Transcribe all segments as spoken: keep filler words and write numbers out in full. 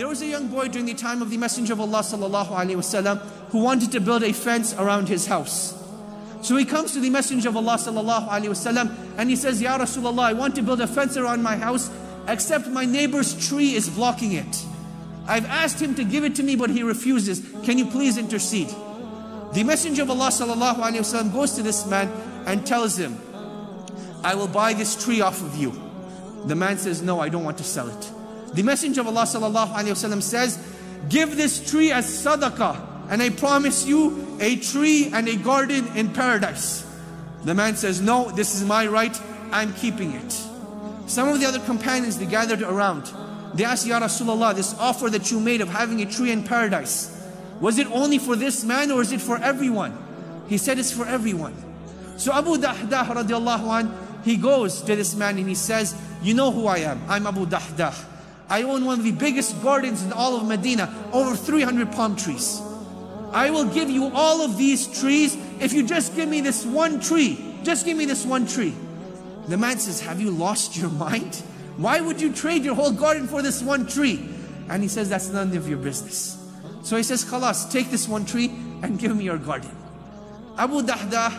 There was a young boy during the time of the Messenger of Allah Sallallahu Alaihi Wasallam who wanted to build a fence around his house. So he comes to the Messenger of Allah Sallallahu Alaihi Wasallam and he says, Ya Rasulullah, I want to build a fence around my house, except my neighbor's tree is blocking it. I've asked him to give it to me, but he refuses. Can you please intercede? The Messenger of Allah Sallallahu Alaihi Wasallam goes to this man and tells him, I will buy this tree off of you. The man says, no, I don't want to sell it. The Messenger of Allah Sallallahu Alaihi Wasallam says, give this tree as sadaqah, and I promise you a tree and a garden in paradise. The man says, no, this is my right, I'm keeping it. Some of the other companions, they gathered around. They asked, Ya Rasulullah, this offer that you made of having a tree in paradise, was it only for this man or is it for everyone? He said, it's for everyone. So Abu Dahdah radiallahu anhu, he goes to this man and he says, you know who I am, I'm Abu Dahdah. I own one of the biggest gardens in all of Medina, over three hundred palm trees. I will give you all of these trees if you just give me this one tree. Just give me this one tree. The man says, have you lost your mind? Why would you trade your whole garden for this one tree? And he says, that's none of your business. So he says, Khalas, take this one tree and give me your garden. Abu Dahdah,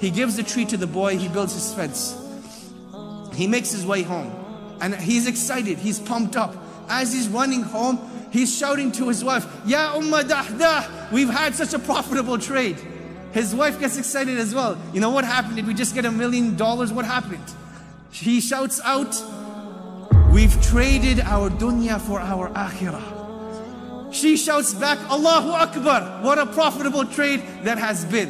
he gives the tree to the boy, he builds his fence. He makes his way home. And he's excited, he's pumped up. As he's running home, he's shouting to his wife, Ya Umm Dahdah, we've had such a profitable trade. His wife gets excited as well. You know what happened? Did we just get a million dollars? What happened? He shouts out, we've traded our dunya for our akhirah. She shouts back, Allahu Akbar, what a profitable trade that has been.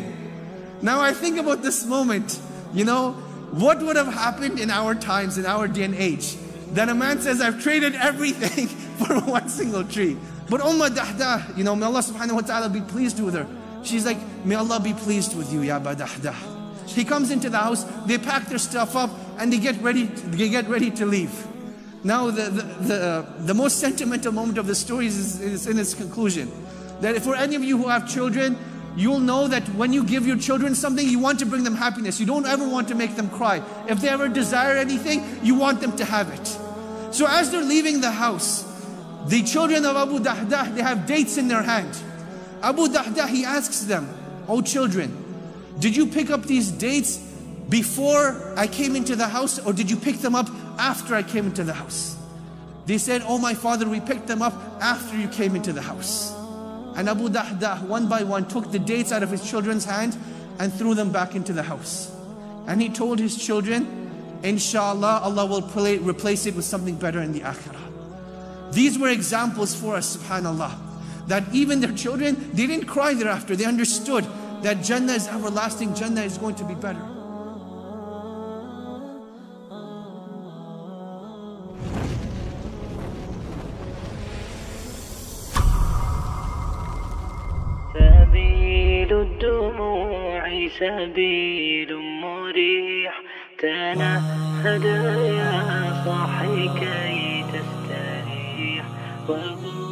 Now I think about this moment, you know, what would have happened in our times, in our day and age? Then a man says, I've traded everything for one single tree. But Umm Dahdah, you know, may Allah subhanahu wa ta'ala be pleased with her. She's like, may Allah be pleased with you, Ya Abu Dahdah. He comes into the house, they pack their stuff up and they get ready, they get ready to leave. Now the, the, the, the most sentimental moment of the story is, is in its conclusion. That for any of you who have children, you'll know that when you give your children something, you want to bring them happiness. You don't ever want to make them cry. If they ever desire anything, you want them to have it. So as they're leaving the house, the children of Abu Dahdah, they have dates in their hand. Abu Dahdah, he asks them, oh children, did you pick up these dates before I came into the house, or did you pick them up after I came into the house? They said, oh my father, we picked them up after you came into the house. And Abu Dahdah, one by one, took the dates out of his children's hand and threw them back into the house. And he told his children, InshaAllah, Allah will replace it with something better in the Akhirah. These were examples for us, subhanAllah, that even their children, they didn't cry thereafter. They understood that Jannah is everlasting, Jannah is going to be better. الدموع سبيل مريح تنهد يا صاحي كي تستريح